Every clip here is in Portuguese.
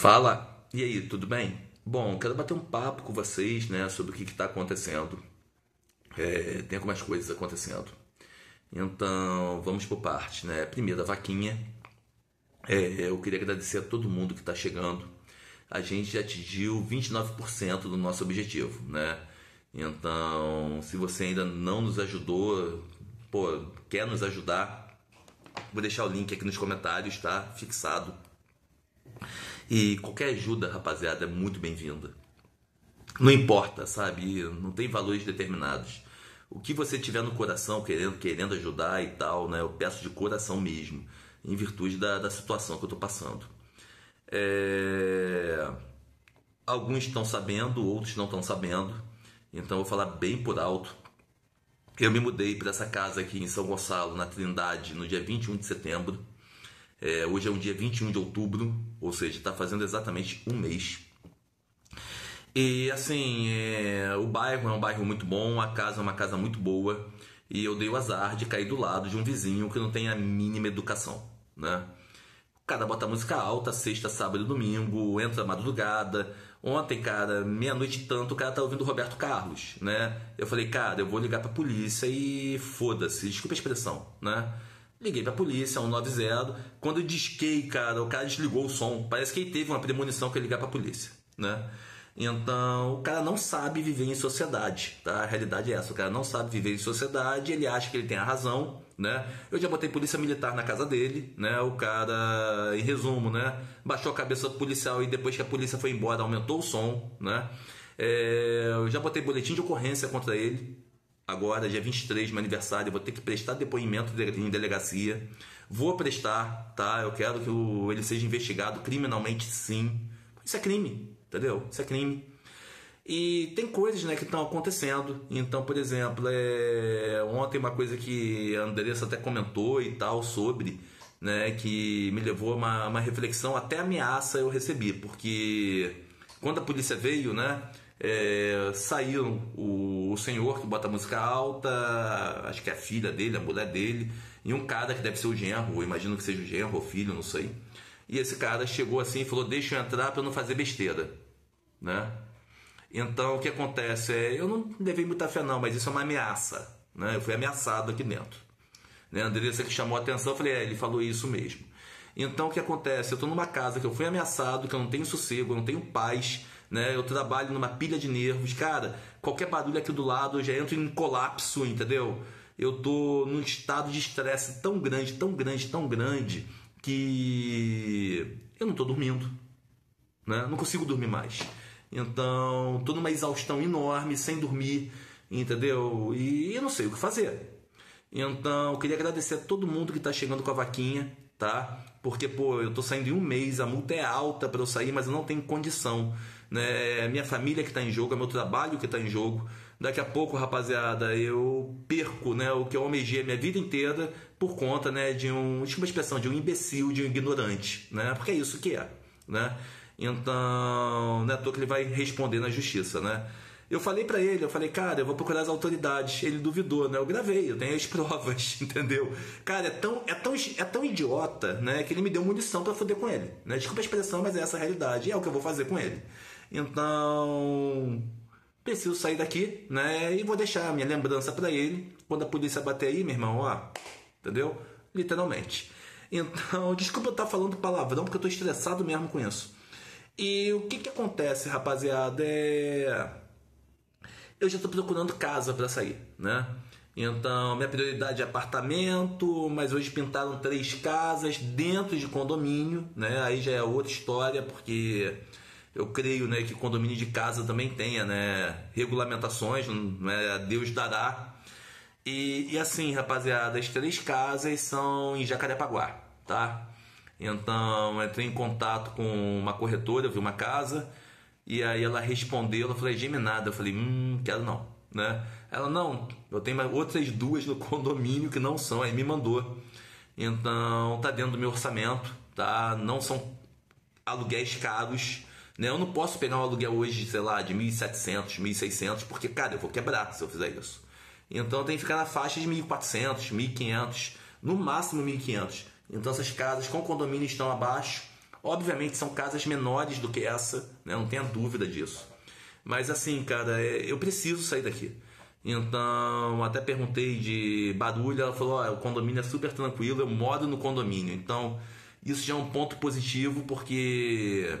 Fala! E aí, tudo bem? Bom, quero bater um papo com vocês, né, sobre o que está acontecendo. Tem algumas coisas acontecendo. Então, vamos por parte, né? Primeiro, a vaquinha. Eu queria agradecer a todo mundo que está chegando. A gente já atingiu 29% do nosso objetivo, né? Então, se você ainda não nos ajudou, pô, quer nos ajudar, vou deixar o link aqui nos comentários, tá? Fixado. E qualquer ajuda, rapaziada, é muito bem-vinda. Não importa, sabe? Não tem valores determinados. O que você tiver no coração, querendo ajudar e tal, né? Eu peço de coração mesmo, em virtude da situação que eu tô passando. Alguns estão sabendo, outros não estão sabendo. Então eu vou falar bem por alto. Eu me mudei para essa casa aqui em São Gonçalo, na Trindade, no dia 21 de setembro. Hoje é o dia 21 de outubro, ou seja, está fazendo exatamente um mês. E assim, o bairro é um bairro muito bom, a casa é uma casa muito boa. E eu dei o azar de cair do lado de um vizinho que não tem a mínima educação, né? O cara bota música alta, sexta, sábado e domingo, entra madrugada. Ontem, cara, meia-noite e tanto, o cara tá ouvindo Roberto Carlos, né? Eu falei, cara, eu vou ligar pra polícia e foda-se, desculpa a expressão, né? Liguei pra polícia, 190, quando eu disquei, cara, o cara desligou o som. Parece que ele teve uma premonição que ia ligar pra polícia, né? Então, o cara não sabe viver em sociedade, tá? A realidade é essa, o cara não sabe viver em sociedade, ele acha que ele tem a razão, né? Eu já botei polícia militar na casa dele, né? O cara, em resumo, né? Baixou a cabeça do policial e depois que a polícia foi embora, aumentou o som, né? Eu já botei boletim de ocorrência contra ele. Agora, dia 23, meu aniversário, eu vou ter que prestar depoimento em delegacia. Vou prestar, tá? Eu quero que ele seja investigado criminalmente, sim. Isso é crime. Entendeu? Isso é crime. E tem coisas, né, que estão acontecendo. Então, por exemplo, ontem uma coisa que a Andressa até comentou e tal sobre, né, que me levou a uma reflexão, até ameaça eu recebi, porque quando a polícia veio, né, saiu o senhor que bota música alta, acho que é a filha dele, a mulher dele, e um cara que deve ser o genro, eu imagino que seja o genro ou filho, não sei. E esse cara chegou assim e falou, deixa eu entrar para não fazer besteira, né? Então, o que acontece eu não levei muita fé não, mas isso é uma ameaça, né? Eu fui ameaçado aqui dentro, né? A Andressa que chamou a atenção, eu falei, ele falou isso mesmo. Então, o que acontece? Eu estou numa casa que eu fui ameaçado, que eu não tenho sossego, eu não tenho paz, né? Eu trabalho numa pilha de nervos, cara, qualquer barulho aqui do lado eu já entro em colapso, entendeu? Eu estou num estado de estresse tão grande, tão grande, tão grande, que eu não tô dormindo, né? Não consigo dormir mais. Então, tô numa exaustão enorme, sem dormir, entendeu? E eu não sei o que fazer. Então, eu queria agradecer a todo mundo que tá chegando com a vaquinha, tá? Porque, pô, eu tô saindo em um mês, a multa é alta para eu sair, mas eu não tenho condição, né? Minha família que tá em jogo, é meu trabalho que tá em jogo. Daqui a pouco, rapaziada, eu perco, né, o que eu almejei a minha vida inteira por conta, né, de um, desculpa a expressão, de um imbecil, de um ignorante, né? Porque é isso que é, né? Então, não é à toa que ele vai responder na justiça, né? Eu falei pra ele, eu falei, cara, eu vou procurar as autoridades. Ele duvidou, né? Eu gravei, eu tenho as provas, entendeu? Cara, é tão idiota, né, que ele me deu munição pra foder com ele, né? Desculpa a expressão, mas é essa a realidade, é o que eu vou fazer com ele. Então, preciso sair daqui, né? E vou deixar a minha lembrança pra ele. Quando a polícia bater aí, meu irmão, ó. Entendeu? Literalmente. Então, desculpa eu estar falando palavrão, porque eu tô estressado mesmo com isso. E o que que acontece, rapaziada? Eu já tô procurando casa pra sair, né? Então, minha prioridade é apartamento, mas hoje pintaram 3 casas dentro de condomínio, né? Aí já é outra história, porque eu creio, né, que condomínio de casa também tenha, né, regulamentações, né, Deus dará. E assim, rapaziada, as 3 casas são em Jacarepaguá, tá? Então, entrei em contato com uma corretora, eu vi uma casa, e aí ela respondeu, eu falei, geminada, eu falei, quero não, né? Ela, não, eu tenho outras 2 no condomínio que não são, aí me mandou. Então, tá dentro do meu orçamento, tá? Não são aluguéis caros. Eu não posso pegar um aluguel hoje, sei lá, de 1.700, 1.600, porque, cara, eu vou quebrar se eu fizer isso. Então, tem que ficar na faixa de 1.400, 1.500, no máximo 1.500. Então, essas casas com condomínio estão abaixo Obviamente são casas menores do que essa, né? Não tenha dúvida disso. Mas assim, cara, eu preciso sair daqui. Então, até perguntei de barulho, ela falou, ó, o condomínio é super tranquilo, eu moro no condomínio. Então, isso já é um ponto positivo, porque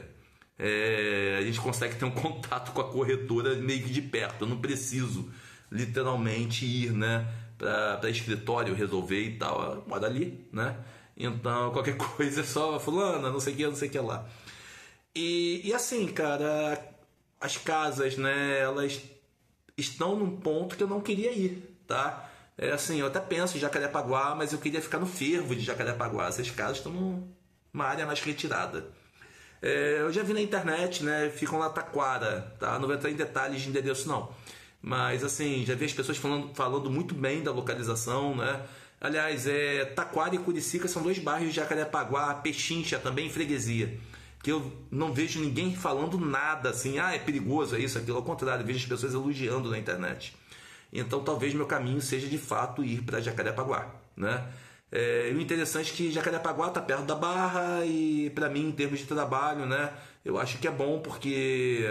a gente consegue ter um contato com a corretora meio que de perto. Eu não preciso, literalmente, ir, né, para escritório resolver e tal. Ela mora ali, né? Então, qualquer coisa é só fulana, não sei o que, não sei o que lá. E assim, cara, as casas, né, elas estão num ponto que eu não queria ir, tá? É assim, eu até penso em Jacarepaguá, mas eu queria ficar no fervo de Jacarepaguá. Essas casas estão numa área mais retirada. Eu já vi na internet, né? Ficam lá Taquara, tá? Não vou entrar em detalhes de endereço, não. Mas, assim, já vi as pessoas falando muito bem da localização, né? Aliás, Taquara e Curicica são dois bairros de Jacarepaguá, Pechincha também, freguesia, que eu não vejo ninguém falando nada assim, ah, é perigoso, é isso, aquilo. Ao contrário, eu vejo as pessoas elogiando na internet. Então talvez meu caminho seja de fato ir para Jacarepaguá, né? O interessante é que Jacarepaguá está perto da Barra e para mim, em termos de trabalho, né, eu acho que é bom porque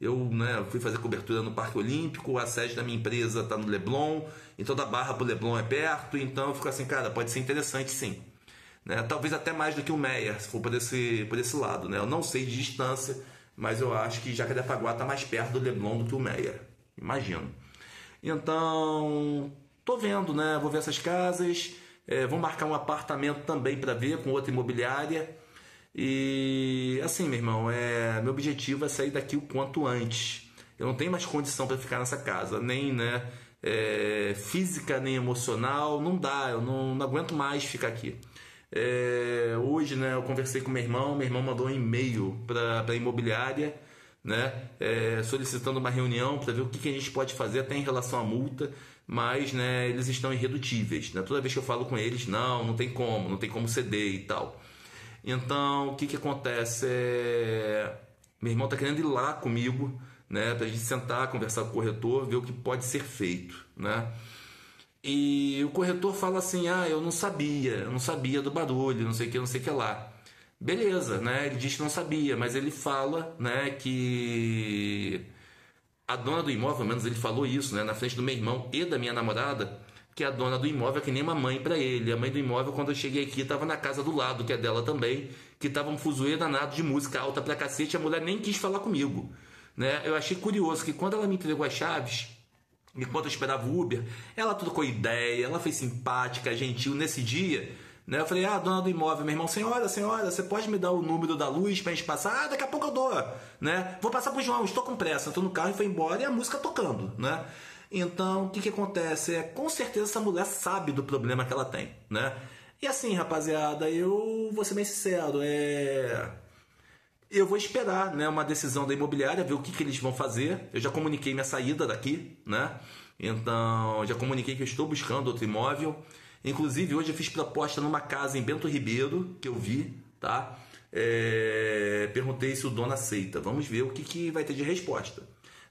eu, né, fui fazer cobertura no Parque Olímpico, a sede da minha empresa está no Leblon, então da Barra para o Leblon é perto, então eu fico assim, cara, pode ser interessante sim. Né? Talvez até mais do que o Meyer, se for por esse lado, né? Eu não sei de distância, mas eu acho que Jacarepaguá está mais perto do Leblon do que o Meyer, imagino. Então, tô vendo, né? Vou ver essas casas, vou marcar um apartamento também para ver com outra imobiliária. E assim, meu irmão, meu objetivo é sair daqui o quanto antes. Eu não tenho mais condição para ficar nessa casa, nem, né, física, nem emocional. Não dá, eu não aguento mais ficar aqui. Hoje, né, eu conversei com meu irmão mandou um e-mail para a imobiliária, né, solicitando uma reunião para ver o que a gente pode fazer até em relação à multa, mas, né, eles estão irredutíveis, né? Toda vez que eu falo com eles, não tem como ceder e tal. Então, o que acontece? Meu irmão está querendo ir lá comigo, né, para a gente sentar, conversar com o corretor, ver o que pode ser feito, né? E o corretor fala assim, ah, eu não sabia do barulho, não sei o que lá. Beleza, né? Ele diz que não sabia, mas ele fala, né, que a dona do imóvel, ao menos ele falou isso, né, na frente do meu irmão e da minha namorada, que a dona do imóvel é que nem uma mãe para ele. A mãe do imóvel, quando eu cheguei aqui, estava na casa do lado, que é dela também, que estava um fuzuê danado de música alta pra cacete, a mulher nem quis falar comigo, né? Eu achei curioso que quando ela me entregou as chaves, enquanto eu esperava o Uber, ela trocou ideia, ela foi simpática, gentil nesse dia, né? Eu falei, ah, dona do imóvel, meu irmão, senhora, você pode me dar o número da luz pra gente passar? Ah, daqui a pouco eu dou, né? Vou passar pro João, estou com pressa. Entrou no carro e foi embora e a música tocando, né? Então, o que acontece? Com certeza essa mulher sabe do problema que ela tem, né? E assim, rapaziada, eu vou ser bem sincero, eu vou esperar, né, uma decisão da imobiliária, ver o que eles vão fazer. Eu já comuniquei minha saída daqui, né? Então, já comuniquei que eu estou buscando outro imóvel. Inclusive, hoje eu fiz proposta numa casa em Bento Ribeiro, que eu vi, tá? Perguntei se o dono aceita. Vamos ver o que vai ter de resposta.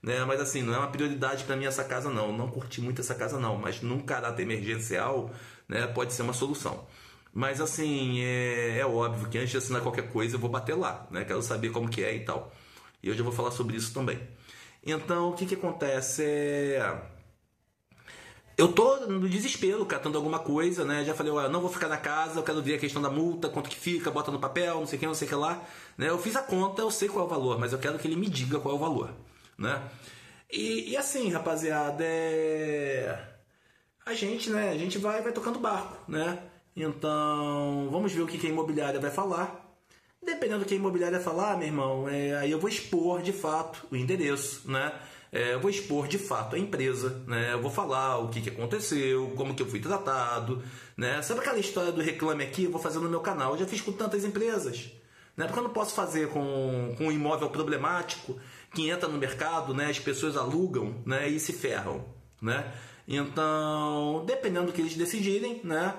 Né? Mas assim, não é uma prioridade para mim essa casa, não. Eu não curti muito essa casa, não. Mas num caráter emergencial, né, pode ser uma solução. Mas assim, é óbvio que antes de assinar qualquer coisa eu vou bater lá, né? Quero saber como que é e tal. E eu já vou falar sobre isso também. Então, o que acontece? Eu tô no desespero, catando alguma coisa, né? Já falei, olha, não vou ficar na casa, eu quero ver a questão da multa, quanto que fica, bota no papel, não sei o que lá. Né? Eu fiz a conta, eu sei qual é o valor, mas eu quero que ele me diga qual é o valor, né? E assim, rapaziada, a gente, né? A gente vai tocando barco, né? Então, vamos ver o que a imobiliária vai falar. Dependendo do que a imobiliária falar, meu irmão, aí eu vou expor de fato o endereço, né? Eu vou expor de fato a empresa, né? Eu vou falar o que aconteceu, como que eu fui tratado, né? Sabe aquela história do reclame aqui? Eu vou fazer no meu canal. Eu já fiz com tantas empresas, né? Porque eu não posso fazer com um imóvel problemático que entra no mercado, né? As pessoas alugam, né? E se ferram, né? Então, dependendo do que eles decidirem, né?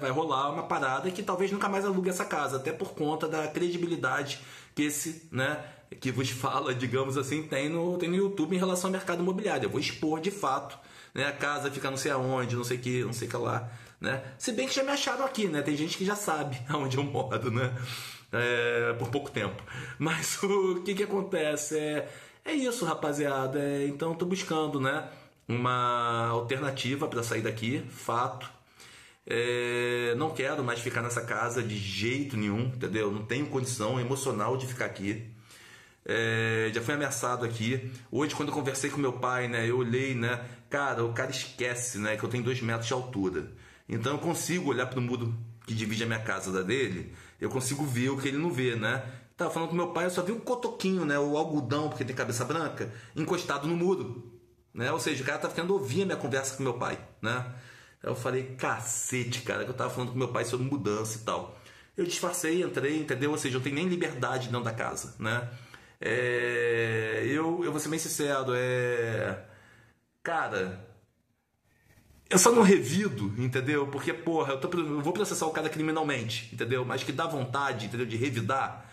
Vai rolar uma parada que talvez nunca mais alugue essa casa, até por conta da credibilidade que esse, né, que vos fala, digamos assim, tem no YouTube em relação ao mercado imobiliário. Eu vou expor de fato, né, a casa fica não sei aonde, não sei o que lá, né? Se bem que já me acharam aqui, né? Tem gente que já sabe aonde eu moro, né? Por pouco tempo. Mas o que acontece? É isso, rapaziada. Então tô buscando, né, uma alternativa para sair daqui, fato. Não quero mais ficar nessa casa de jeito nenhum, entendeu? Não tenho condição emocional de ficar aqui. Já fui ameaçado aqui. Hoje, quando eu conversei com meu pai, né, eu olhei, né, cara, o cara esquece, né, que eu tenho 2 metros de altura. Então eu consigo olhar pro muro que divide a minha casa da dele, eu consigo ver o que ele não vê, né? Tava falando com meu pai, eu só vi um cotoquinho, né, o algodão, porque tem cabeça branca, encostado no muro, né? Ou seja, o cara tá querendo ouvir a minha conversa com meu pai, né? Aí eu falei, cacete, cara, que eu tava falando com meu pai sobre mudança e tal. Eu disfarcei, entrei, entendeu? Ou seja, eu tenho nem liberdade dentro da casa, né? Eu vou ser bem sincero, cara, eu só não revido, entendeu? Porque, porra, eu vou processar o cara criminalmente, entendeu? Mas que dá vontade, entendeu, de revidar,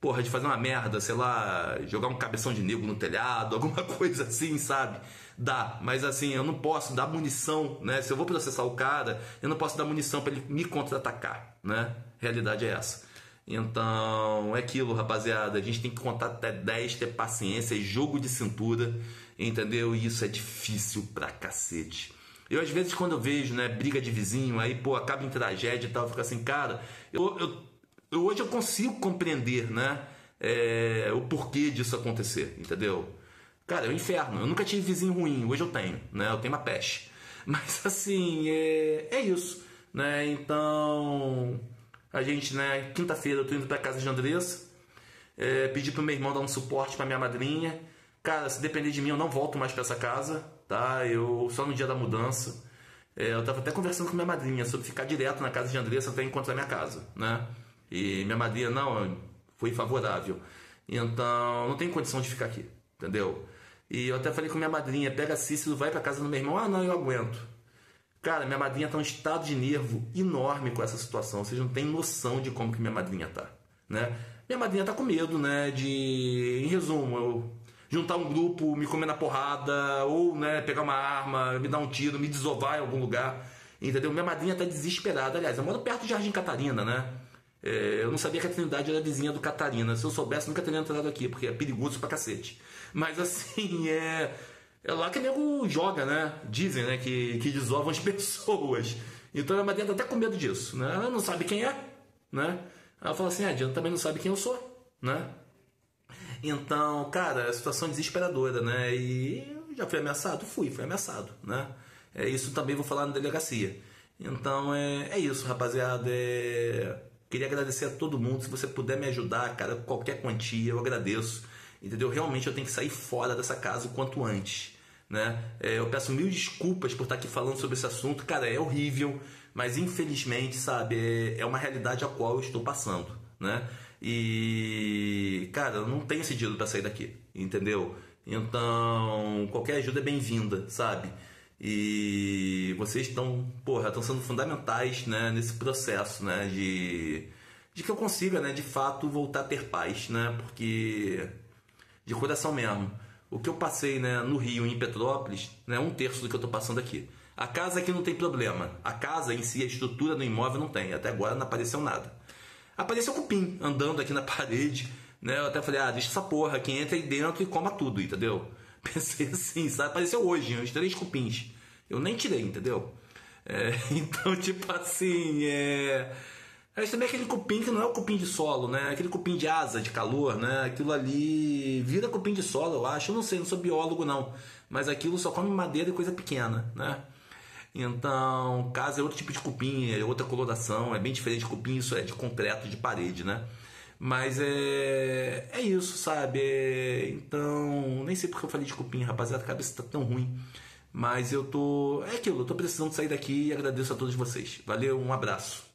porra, de fazer uma merda, sei lá, jogar um cabeção de negro no telhado, alguma coisa assim, sabe? Dá, mas assim, eu não posso dar munição, né? Se eu vou processar o cara, eu não posso dar munição pra ele me contra-atacar, né? A realidade é essa. Então, é aquilo, rapaziada. A gente tem que contar até 10, ter paciência, é jogo de cintura, entendeu? E isso é difícil pra cacete. Eu, às vezes, quando eu vejo, né, briga de vizinho, aí, pô, acaba em tragédia e tal, fica assim, cara, hoje eu consigo compreender, né, o porquê disso acontecer, entendeu? Cara, é um inferno. Eu nunca tive vizinho ruim, hoje eu tenho, né? Eu tenho uma peste. Mas, assim, é isso, né? Então... A gente, né, quinta-feira eu tô indo pra casa de Andressa, pedi pro meu irmão dar um suporte pra minha madrinha. Cara, se depender de mim eu não volto mais pra essa casa, tá? Eu só no dia da mudança. Eu tava até conversando com minha madrinha sobre ficar direto na casa de Andressa até encontrar minha casa, né? E minha madrinha, não, foi favorável. Então, não tem condição de ficar aqui, entendeu? E eu até falei com minha madrinha, pega Cícero, vai pra casa do meu irmão. Ah, não, eu aguento. Cara, minha madrinha tá em um estado de nervo enorme com essa situação. Vocês não têm noção de como que minha madrinha tá, né? Minha madrinha tá com medo, né? Em resumo, eu juntar um grupo, me comer na porrada, ou, né, pegar uma arma, me dar um tiro, me desovar em algum lugar, entendeu? Minha madrinha tá desesperada. Aliás, eu moro perto de Jardim Catarina, né? Eu não sabia que a Trindade era vizinha do Catarina. Se eu soubesse, nunca teria entrado aqui, porque é perigoso pra cacete. Mas, assim, é lá que o nego joga, né? Dizem, né, que desovam as pessoas. Então a madrinha tá até com medo disso, né? Ela não sabe quem é, né? Ela fala assim, a Diana também não sabe quem eu sou, né? Então, cara, a situação é desesperadora, né? E eu já fui ameaçado? Fui ameaçado, né? Isso também vou falar na delegacia. Então é isso, rapaziada. Queria agradecer a todo mundo. Se você puder me ajudar, cara, qualquer quantia, eu agradeço. Entendeu? Realmente eu tenho que sair fora dessa casa o quanto antes, né? Eu peço mil desculpas por estar aqui falando sobre esse assunto. Cara, é horrível, mas infelizmente, sabe, é uma realidade a qual eu estou passando, né? E, cara, eu não tenho esse dinheiro para sair daqui, entendeu? Então, qualquer ajuda é bem-vinda, sabe? E vocês estão sendo fundamentais, né, nesse processo, né, de que eu consiga, né, de fato voltar a ter paz, né? Porque de coração mesmo, o que eu passei, né, no Rio e em Petrópolis, né, é um terço do que eu tô passando aqui. A casa aqui não tem problema. A casa em si, a estrutura do imóvel não tem. Até agora não apareceu nada. Apareceu cupim andando aqui na parede, né? Eu até falei, ah, deixa essa porra, quem entra aí dentro e coma tudo, entendeu? Pensei assim, sabe? Apareceu hoje, uns 3 cupins. Eu nem tirei, entendeu? Então, tipo assim, Mas também aquele cupim que não é o cupim de solo, né? Aquele cupim de asa, de calor, né? Aquilo ali vira cupim de solo, eu acho. Eu não sei, não sou biólogo, não. Mas aquilo só come madeira e coisa pequena, né? Então, casa é outro tipo de cupim, é outra coloração. É bem diferente de cupim, isso é de concreto, de parede, né? Mas é isso, sabe? Então, nem sei porque eu falei de cupim, rapaziada. A cabeça tá tão ruim. Mas eu tô... É aquilo, eu tô precisando sair daqui e agradeço a todos vocês. Valeu, um abraço.